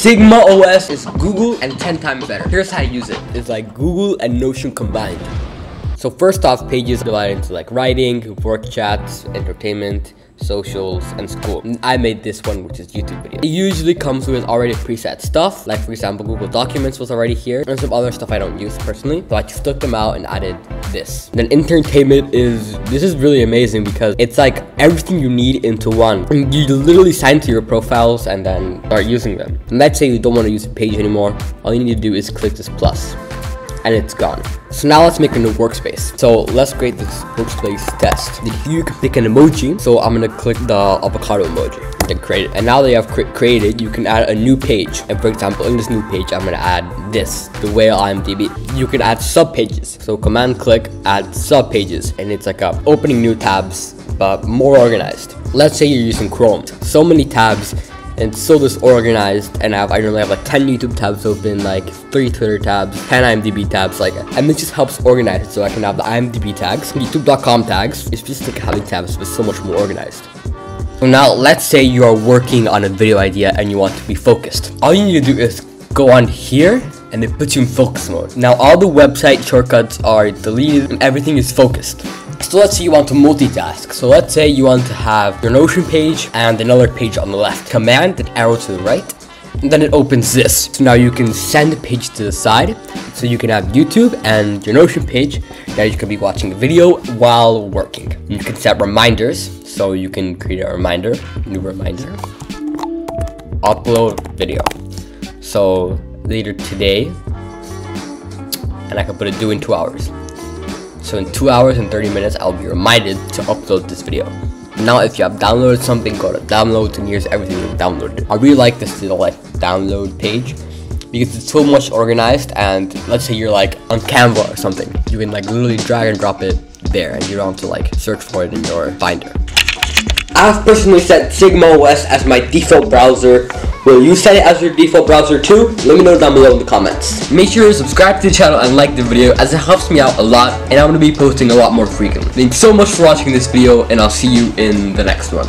Sigma OS is Google and 10 times better. Here's how to use it. It's like Google and Notion combined. So first off, pages divided into like writing, work chats, entertainment, socials, and school. And I made this one, which is YouTube video. It usually comes with already preset stuff, like for example, Google Documents was already here, and some other stuff I don't use personally. So I just took them out and added this. Then entertainment is really amazing because it's like everything you need into one. And you literally sign to your profiles and then start using them. And let's say you don't want to use a page anymore. All you need to do is click this plus and it's gone. So now let's make a new workspace. So let's create this workspace test. You can pick an emoji. So I'm gonna click the avocado emoji and create it. And now that you have created, you can add a new page. And for example, in this new page, I'm gonna add this, the whale IMDb. You can add sub pages. So command click, add sub pages. And it's like a opening new tabs, but more organized. Let's say you're using Chrome. So many tabs and so disorganized, and I normally have like 10 YouTube tabs open, like 3 Twitter tabs, 10 IMDb tabs, and this just helps organize it, so I can have the IMDb tags, YouTube.com tags. It's just like having tabs, but so much more organized. So now, let's say you are working on a video idea and you want to be focused. All you need to do is go on here, and it puts you in focus mode. Now, all the website shortcuts are deleted, and everything is focused. So let's say you want to multitask. So let's say you want to have your Notion page and another page on the left. Command and arrow to the right, and then it opens this. So now you can send the page to the side. So you can have YouTube and your Notion page. Now you can be watching a video while working. You can set reminders. So you can create a reminder, new reminder. Upload video. So later today, and I can put it due in 2 hours. So in 2 hours and 30 minutes, I'll be reminded to upload this video. Now, if you have downloaded something, go to downloads and here's everything you've downloaded. I really like this little download page because it's so much organized. And let's say you're like on Canva or something, you can literally drag and drop it there, and you don't have to search for it in your Finder. I've personally set Sigma OS as my default browser. Will you set it as your default browser too? Let me know down below in the comments. Make sure you subscribe to the channel and like the video, as it helps me out a lot, and I'm going to be posting a lot more frequently. Thanks so much for watching this video, and I'll see you in the next one.